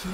A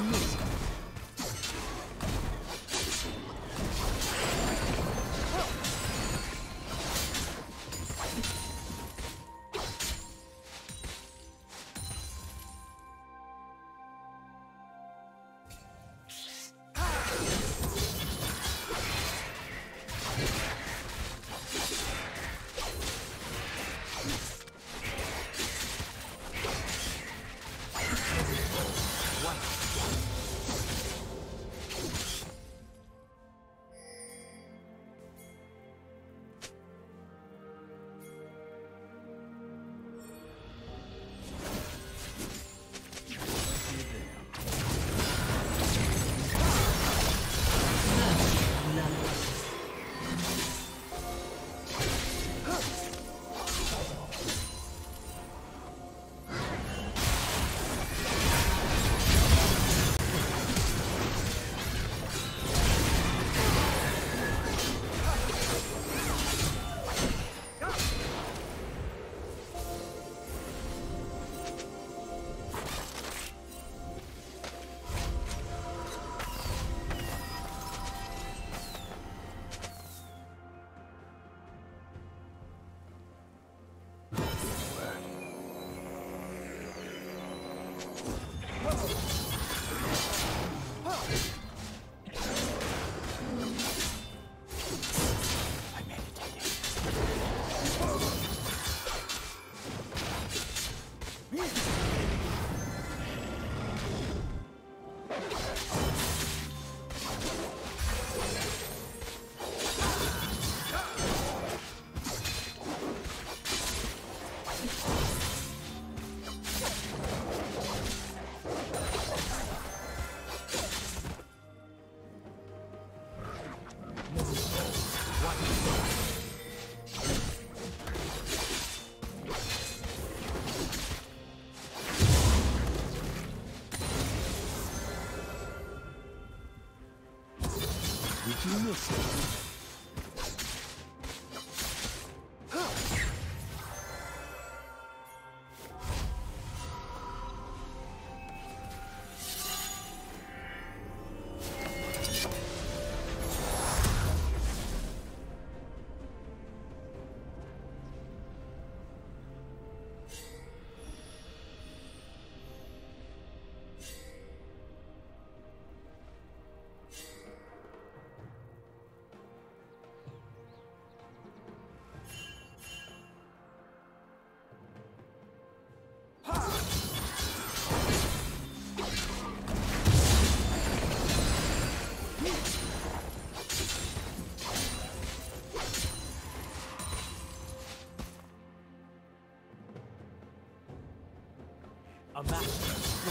master. Ha!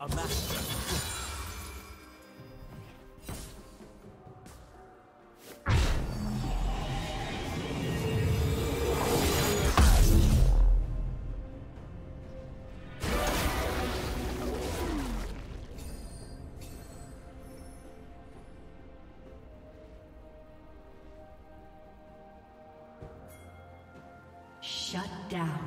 A master. Shut down.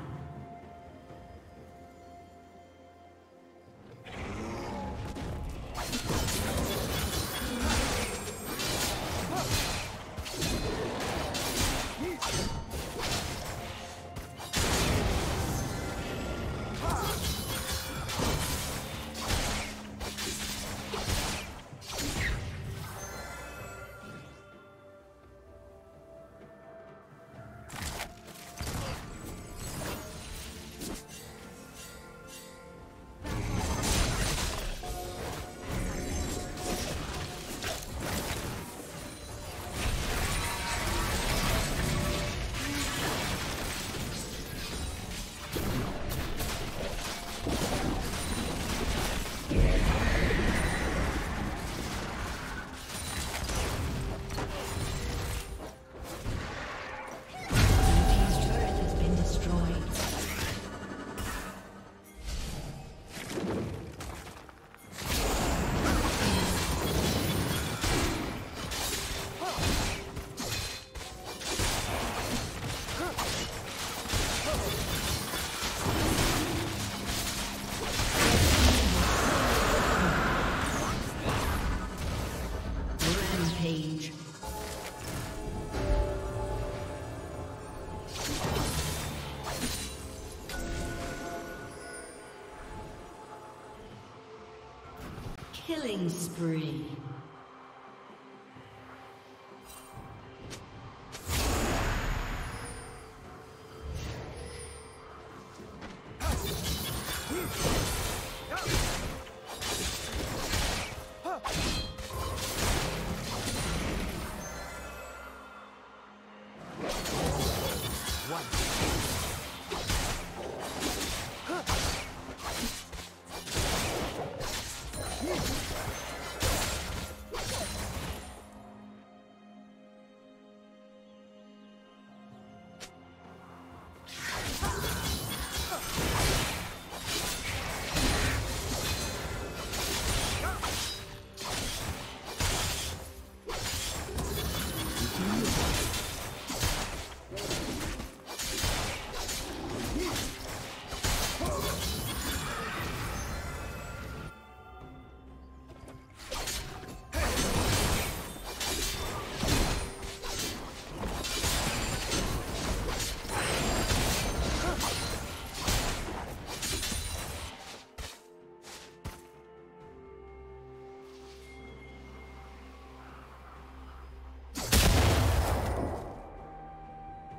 Killing spree.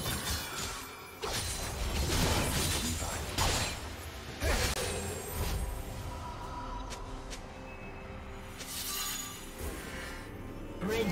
Blue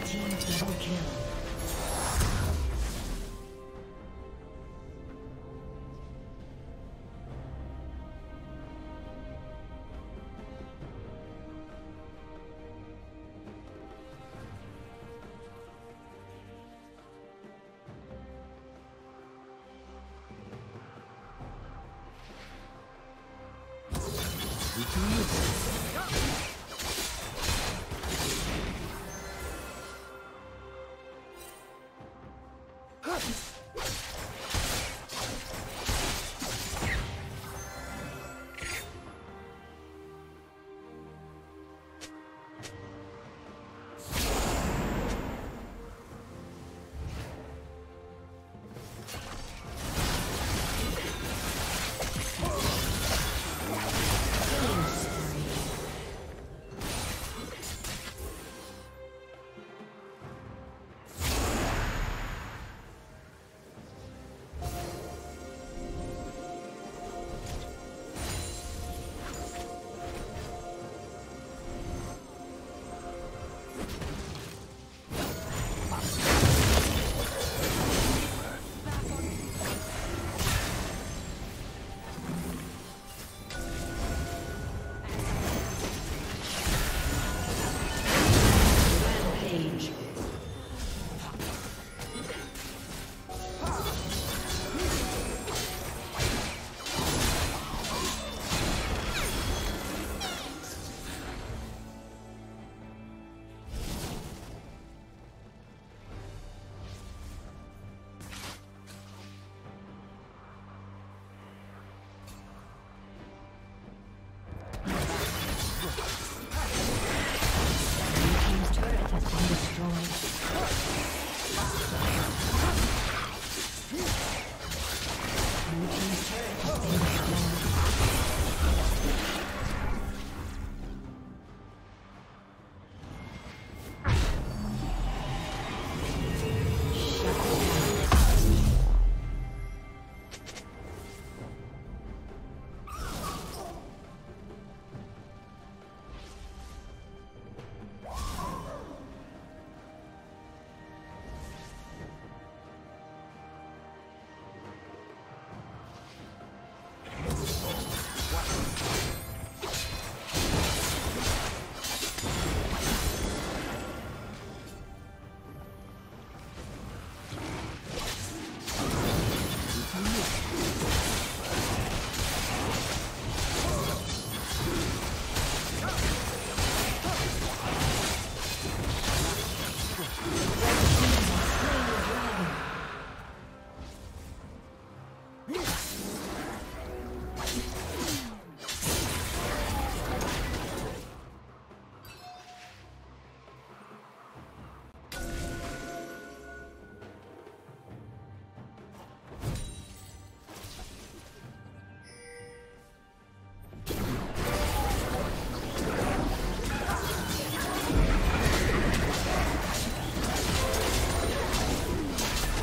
team's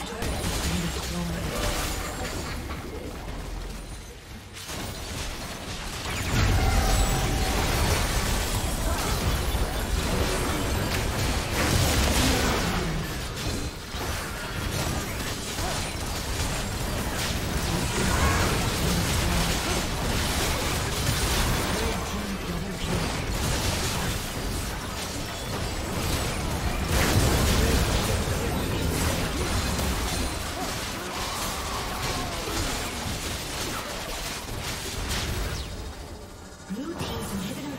inhibitor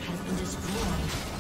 has been destroyed.